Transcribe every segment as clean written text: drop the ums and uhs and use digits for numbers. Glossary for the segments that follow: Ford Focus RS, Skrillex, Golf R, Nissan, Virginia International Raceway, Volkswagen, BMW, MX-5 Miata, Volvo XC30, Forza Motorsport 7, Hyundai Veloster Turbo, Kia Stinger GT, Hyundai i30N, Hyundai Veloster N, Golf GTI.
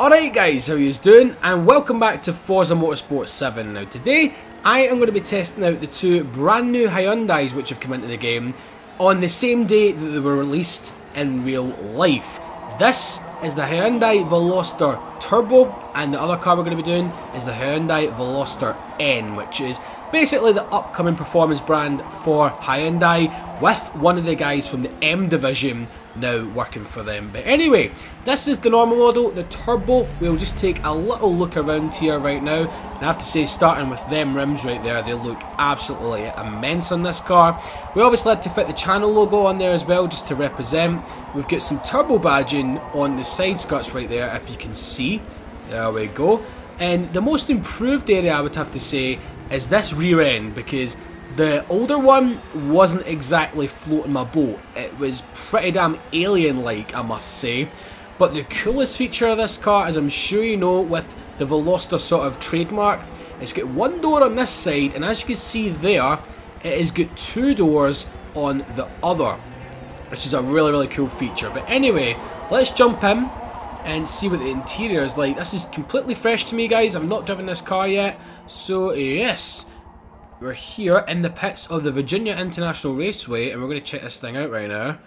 Alright guys, how you doing? And welcome back to Forza Motorsport 7. Now today, I am going to be testing out the two brand new Hyundais which have come into the game on the same day that they were released in real life. This is the Hyundai Veloster Turbo, and the other car we're going to be doing is the Hyundai Veloster N, which is basically the upcoming performance brand for Hyundai, with one of the guys from the M division now working for them. But anyway, this is the normal model, the Turbo. We'll just take a little look around here right now, and I have to say, starting with them rims right there, they look absolutely immense on this car. We obviously had to fit the channel logo on there as well, just to represent. We've got some turbo badging on the side skirts right there, if you can see. There we go. And the most improved area, I would have to say, is this rear end, because the older one wasn't exactly floating my boat. It was pretty damn alien-like, I must say. But the coolest feature of this car, as I'm sure you know, with the Veloster sort of trademark, it's got one door on this side, and as you can see there, it has got two doors on the other, which is a really cool feature. But anyway, let's jump in and see what the interior is like. This is completely fresh to me, guys. I've not driven this car yet. So yes, we're here in the pits of the Virginia International Raceway, and we're going to check this thing out right now.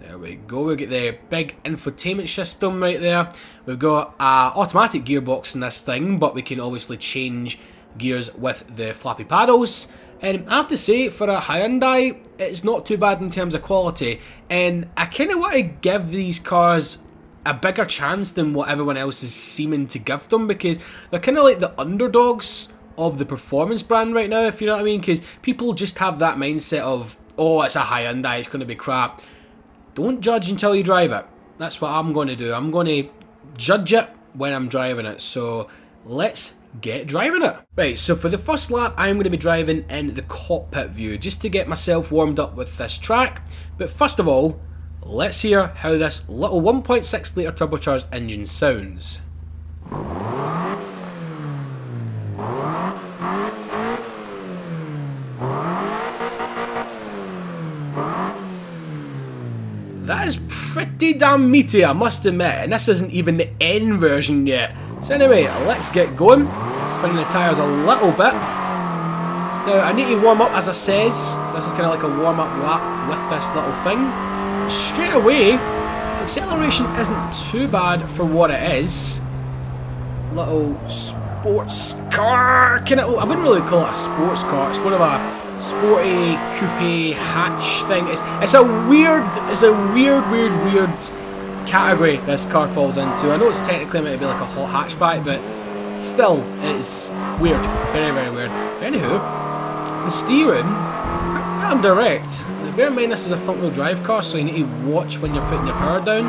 There we go. We get the big infotainment system right there. We've got an automatic gearbox in this thing, but we can obviously change gears with the flappy paddles. And I have to say, for a Hyundai, it's not too bad in terms of quality. And I kind of want to give these cars a bigger chance than what everyone else is seeming to give them, because they're kind of like the underdogs of the performance brand right now, if you know what I mean, because people just have that mindset of, oh, it's a Hyundai, it's going to be crap. Don't judge until you drive it. That's what I'm going to do. I'm going to judge it when I'm driving it, so let's get driving it. Right, so for the first lap, I'm going to be driving in the cockpit view, just to get myself warmed up with this track. But first of all, let's hear how this little 1.6 litre turbocharged engine sounds. That is pretty damn meaty, I must admit, and this isn't even the N version yet. So anyway, let's get going, spinning the tyres a little bit. Now, I need to warm up, as I says. This is kind of like a warm-up lap with this little thing. Straight away, acceleration isn't too bad for what it is. Little sports car, kind of, I wouldn't really call it a sports car, it's more of a sporty coupe hatch thing. It's a weird category this car falls into. I know it's technically meant to be like a hot hatchback, but still, it's weird, very weird. But anywho, the steering, I'm direct. Bear in mind, this is a front-wheel drive car, so you need to watch when you're putting your power down,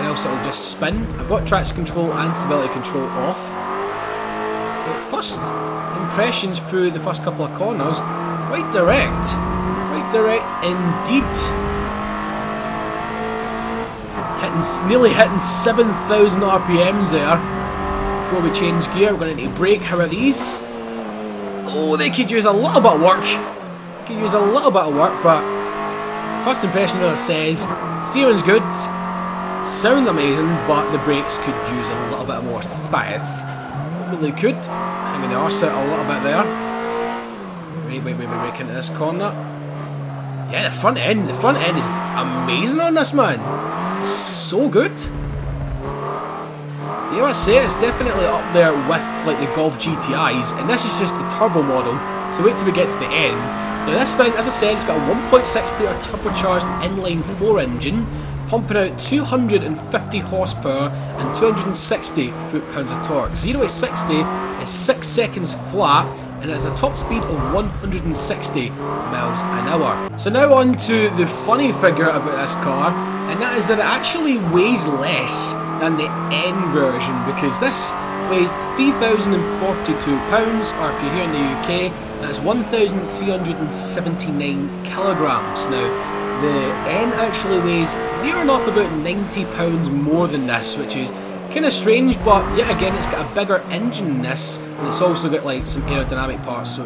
or else it'll just spin. I've got traction control and stability control off. But first impressions through the first couple of corners, quite direct indeed. Nearly hitting 7,000 RPMs there. Before we change gear, we're going to need to brake. How are these? Oh, they could use a little bit of work. But first impression of it says, steering's good, sounds amazing, but the brakes could use a little bit more spice. Really could. I'm going to arse out a little bit there. Wait, into this corner. Yeah, the front end is amazing on this, man. It's so good. You know what I say, it's definitely up there with like the Golf GTIs, and this is just the turbo model, so wait till we get to the end. Now this thing, as I said, it's got a 1.6 litre turbocharged inline-4 engine, pumping out 250 horsepower and 260 foot-pounds of torque. 0 to 60 is 6 seconds flat, and it has a top speed of 160 miles an hour. So now on to the funny figure about this car, and that is that it actually weighs less than the N version, because this weighs 3,042 pounds, or if you're here in the UK, that's 1,379 kilograms. Now, the N actually weighs near enough about 90 pounds more than this, which is kind of strange, but yet again, it's got a bigger engine than this, and it's also got like some aerodynamic parts, so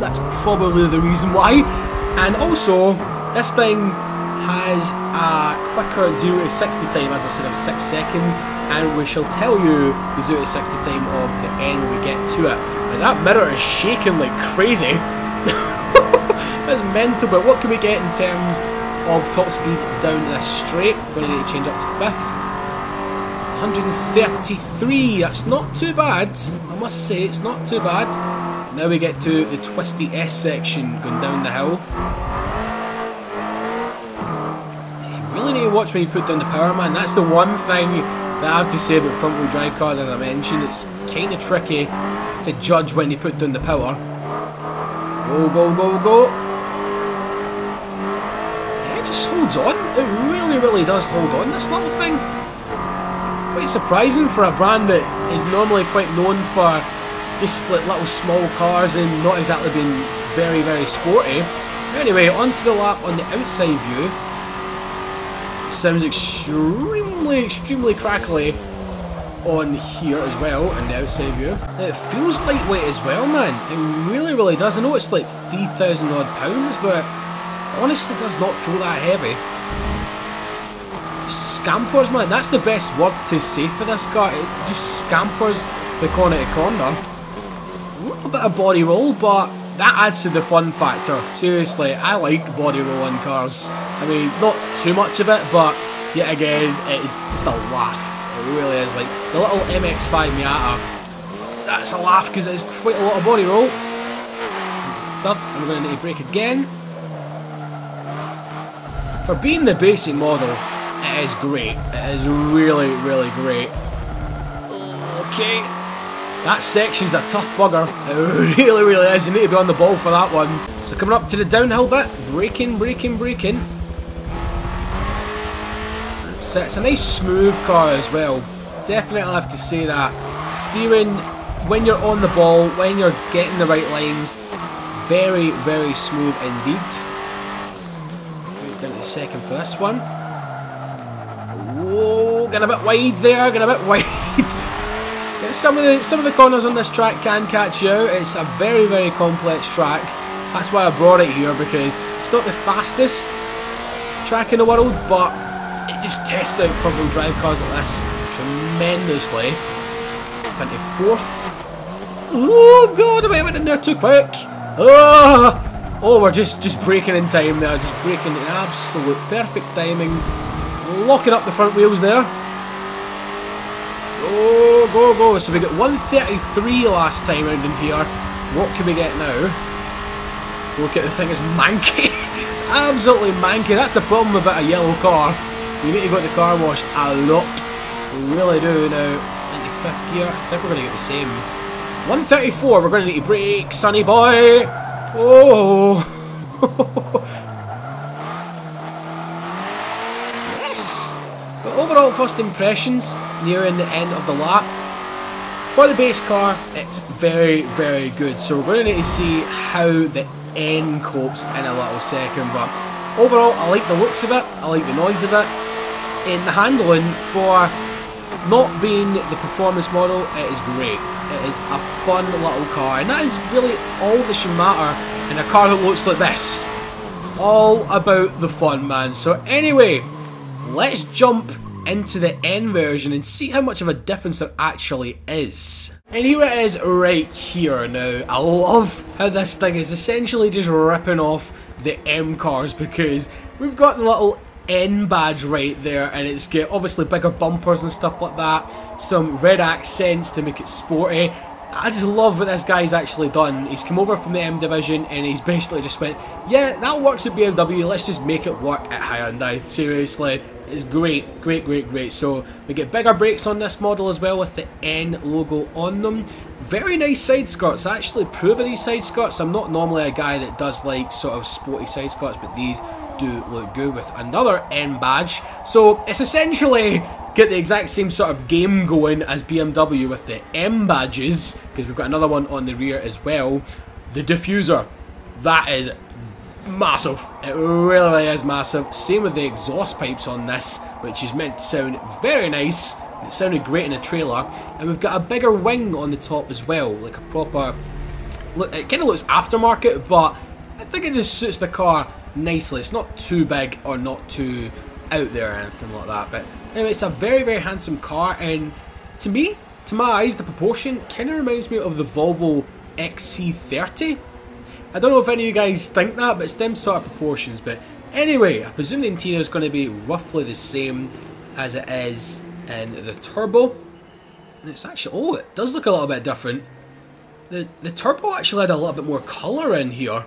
that's probably the reason why. And also, this thing has a quicker 0-60 time, as I said, of 6 seconds, and we shall tell you the 0-60 time of the N when we get to it. Now that mirror is shaking like crazy. That's mental, but what can we get in terms of top speed down this straight? We're going to need to change up to 5th. 133, that's not too bad, I must say, it's not too bad. Now we get to the twisty S section, going down the hill. You really need to watch when you put down the power, man. That's the one thing that I have to say about front wheel drive cars, as I mentioned. It's kind of tricky to judge when you put down the power. Go, go, go, go. Yeah, it just holds on, it really, really does hold on, this little thing. Quite surprising for a brand that is normally quite known for just like little small cars and not exactly being very, very sporty. Anyway, onto the lap on the outside view. Sounds extremely, extremely crackly on here as well, in the outside view. It feels lightweight as well, man. It really, really does. I know it's like 3,000 odd pounds, but it honestly does not feel that heavy. Scampers, man, that's the best word to say for this car. It just scampers the corner to corner. A little bit of body roll, but that adds to the fun factor. Seriously, I like body roll in cars. I mean, not too much of it, but yet again, it is just a laugh. It really is. Like the little MX-5 Miata, that's a laugh because it is quite a lot of body roll. Third, and we're going to need to brake again. For being the basic model, it is great. It is really, really great. Okay. That section's a tough bugger. It really, really is. You need to be on the ball for that one. So coming up to the downhill bit. Braking, braking, braking. So it's a nice smooth car as well. Definitely I'll have to say that. Steering, when you're on the ball, when you're getting the right lines, very, very smooth indeed. Down to the second for this one. Whoa, getting a bit wide there, getting a bit wide. some of the corners on this track can catch you out. It's a very, very complex track. That's why I brought it here, because it's not the fastest track in the world, but it just tests out front wheel drive cars like this tremendously. Up into 4th. Oh god, I went in there too quick. Oh, we're just breaking in time there, just breaking in absolute perfect timing. Locking up the front wheels there. Go, go, go. So we got 133 last time round in here. What can we get now? Look at the thing, it's manky. It's absolutely manky. That's the problem about a yellow car. You need to go to the car wash a lot. We really do now. Into 5th gear. I think we're going to get the same. 134. We're going to need to brake, sonny boy. Oh. Overall first impressions, nearing the end of the lap. For the base car, it's very, very good. So we're going to need to see how the N copes in a little second. But overall, I like the looks of it. I like the noise of it. And the handling, for not being the performance model, it is great. It is a fun little car. And that is really all that should matter in a car that looks like this. All about the fun, man. So anyway, let's jump into the N version and see how much of a difference there actually is. And here it is right here now. I love how this thing is essentially just ripping off the M cars, because we've got the little N badge right there, and it's got obviously bigger bumpers and stuff like that, some red accents to make it sporty. I just love what this guy's actually done. He's come over from the M division and he's basically just went, yeah, that works at BMW, let's just make it work at Hyundai. Seriously, it's great, great, great, great. So we get bigger brakes on this model as well, with the N logo on them. Very nice side skirts. I actually approve of these side skirts. I'm not normally a guy that does like sort of sporty side skirts, but these do look good with another N badge. So it's essentially get the exact same sort of game going as BMW with the M badges, because we've got another one on the rear as well. The diffuser, that is massive. It really, really is massive. Same with the exhaust pipes on this, which is meant to sound very nice. It sounded great in the trailer. And we've got a bigger wing on the top as well, like a proper look. It kind of looks aftermarket, but I think it just suits the car nicely. It's not too big or not too out there or anything like that, but anyway, it's a very, very handsome car, and to me, to my eyes, the proportion kind of reminds me of the Volvo XC30. I don't know if any of you guys think that, but it's them sort of proportions. But anyway, I presume the interior is going to be roughly the same as it is in the Turbo. And it's actually, oh, it does look a little bit different. The Turbo actually had a little bit more colour in here.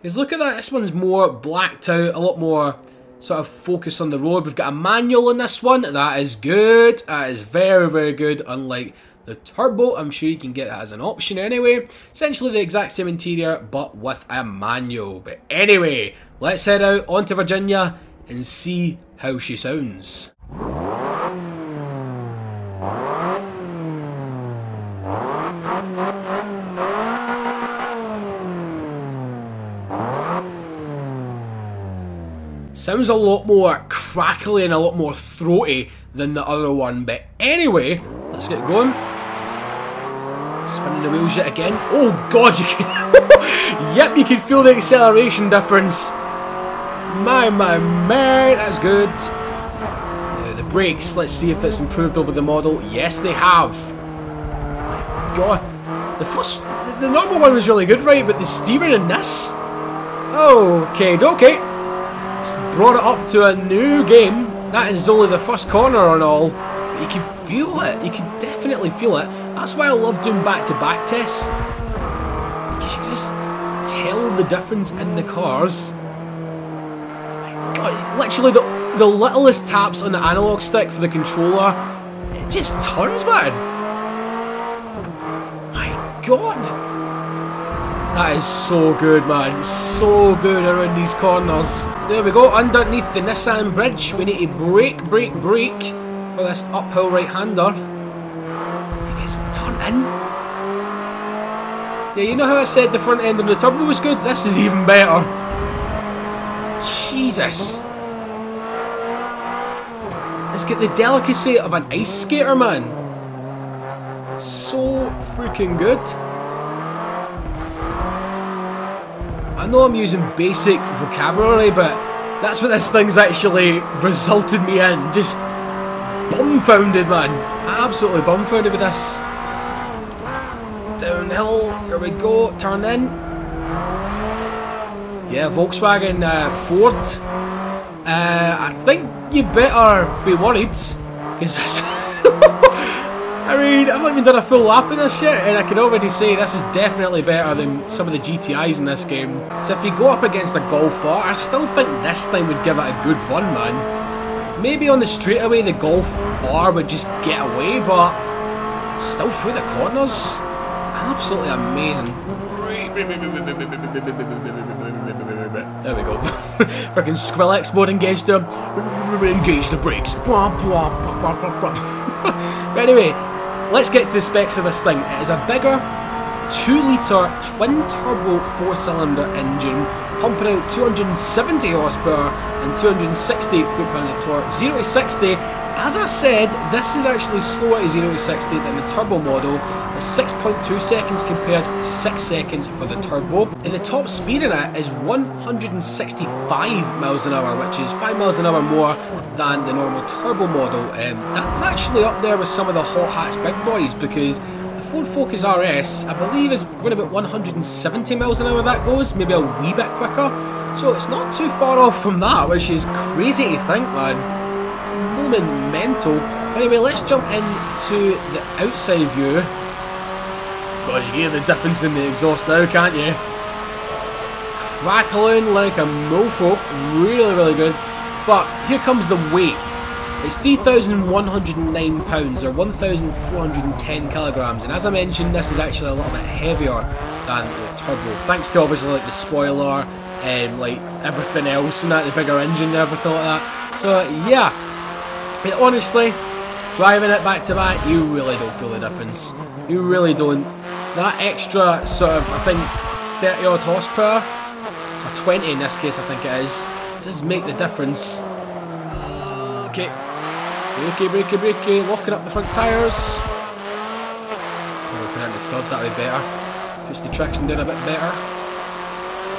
Because look at that, this one's more blacked out, a lot more sort of focus on the road. We've got a manual in this one, that is good, that is very, very good, unlike the Turbo. I'm sure you can get that as an option anyway. Essentially the exact same interior, but with a manual. But anyway, let's head out onto Virginia and see how she sounds. Sounds a lot more crackly and a lot more throaty than the other one, but anyway, let's get going. Spinning the wheels yet again. Oh god, you can yep, you can feel the acceleration difference. My, that's good. The brakes, let's see if it's improved over the model. Yes, they have. My god. The normal one was really good, right? But the steering in this? Okay. It's brought it up to a new game. That is only the first corner on all. But you can feel it. You can definitely feel it. That's why I love doing back-to-back tests. Because you can just tell the difference in the cars. My god, literally the littlest taps on the analog stick for the controller, it just turns, man. My god. That is so good, man. So good around these corners. So there we go, underneath the Nissan bridge. We need to brake for this uphill right-hander. It gets turned in. Yeah, you know how I said the front end on the Turbo was good? This is even better. Jesus. It's got the delicacy of an ice skater, man. So freaking good. I know I'm using basic vocabulary, but that's what this thing's actually resulted me in. Just bumfounded, man. Absolutely bumfounded with this. Downhill, here we go, turn in. Yeah, Volkswagen Ford. I think you better be worried. I mean, I've not even done a full lap of this yet, and I can already say this is definitely better than some of the GTIs in this game. So if you go up against a Golf R, I still think this thing would give it a good run, man. Maybe on the straightaway the Golf R would just get away, but still through the corners. Absolutely amazing. There we go. Freaking Skrillex mode engaged them. Engage the brakes. But anyway, let's get to the specs of this thing. It is a bigger 2-litre twin-turbo 4-cylinder engine, pumping out 270 horsepower and 268 foot-pounds of torque. 0 to 60, as I said, this is actually slower at 0 to 60 than the Turbo model, with 6.2 seconds compared to 6 seconds for the Turbo. And the top speed in it is 165 miles an hour, which is 5 miles an hour more than the normal Turbo model. That's actually up there with some of the hot hatch big boys, because the Ford Focus RS, I believe, is right about 170 miles an hour that goes, maybe a wee bit quicker. So it's not too far off from that, which is crazy to think, man. Blooming mental. Anyway, let's jump into the outside view. God, you hear the difference in the exhaust now, can't you? Crackling like a mofo. Really, really good. But here comes the weight. It's 3,109 pounds, or 1,410 kilograms, and as I mentioned, this is actually a little bit heavier than the Turbo, thanks to obviously like the spoiler and like everything else and that, the bigger engine and everything like that. So yeah, but honestly, driving it back to back, you really don't feel the difference. You really don't. That extra sort of, I think, 30 odd horsepower, or 20 in this case I think it is, does make the difference. Okay, brakey, locking up the front tyres. We'll put it in the third, that'll be better. Puts the traction down a bit better.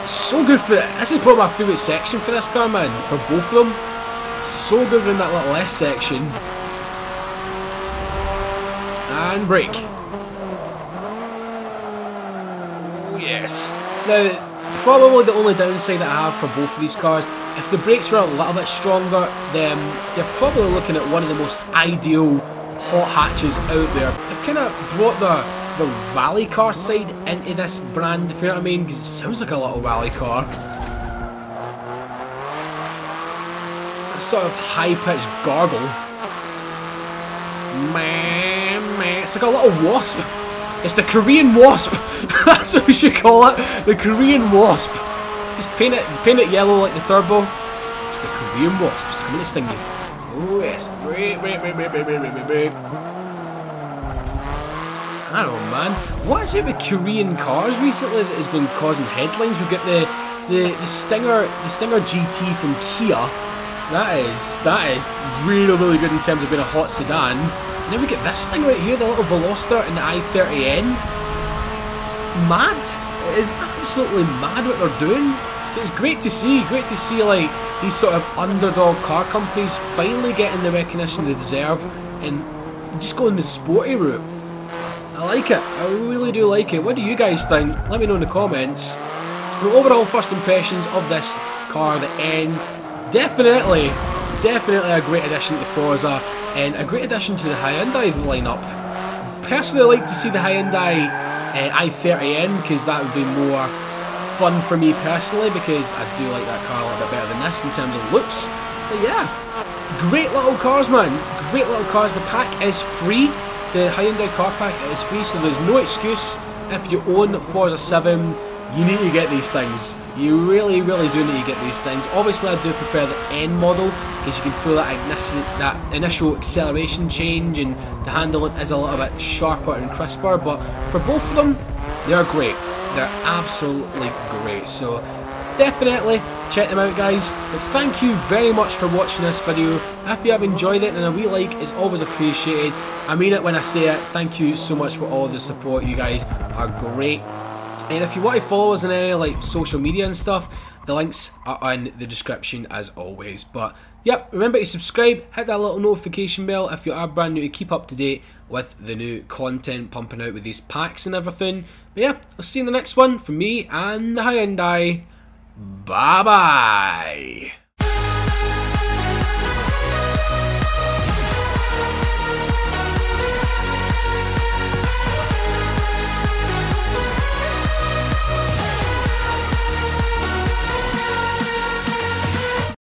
So good for it. This is probably my favourite section for this car, man, for both of them. So good in that little S section. And brake. Yes. Now, probably the only downside that I have for both of these cars, if the brakes were a little bit stronger, then you're probably looking at one of the most ideal hot hatches out there. They've kind of brought the rally car side into this brand, if you know what I mean, because it sounds like a little rally car. That sort of high-pitched gargle. It's like a little wasp. It's the Korean wasp. That's what we should call it. The Korean wasp. Just paint it yellow like the turbo. It's the Korean wasp. It's coming to sting you. Oh yes. Brake. I don't know, man. What is it with Korean cars recently that has been causing headlines? We've got the Stinger GT from Kia. That is really good in terms of being a hot sedan. And then we get this thing right here, the little Veloster and the i30N. It's mad. It is absolutely mad what they're doing. So it's great to see. Great to see like these sort of underdog car companies finally getting the recognition they deserve and just going the sporty route. I like it. I really do like it. What do you guys think? Let me know in the comments. But overall first impressions of this car, the N, definitely a great addition to Forza and a great addition to the Hyundai lineup. Personally, I like to see the Hyundai i30N because that would be more fun for me personally, because I do like that car a little bit better than this in terms of looks. But yeah, great little cars, man, great little cars. The pack is free, the Hyundai car pack is free, so there's no excuse. If you own Forza 7, you need to get these things. You really do need to get these things. Obviously I do prefer the N model because you can feel that initial acceleration change and the handling is a little bit sharper and crisper, but for both of them, they're great. They're absolutely great. So definitely check them out, guys. But thank you very much for watching this video. If you have enjoyed it, then a wee like is always appreciated. I mean it when I say it. Thank you so much for all the support. You guys are great. And if you want to follow us on any like social media and stuff, the links are in the description as always. But yep, remember to subscribe, hit that little notification bell if you are brand new to keep up to date with the new content pumping out with these packs and everything. But yeah, I'll see you in the next one from me and the Hyundai. Bye bye.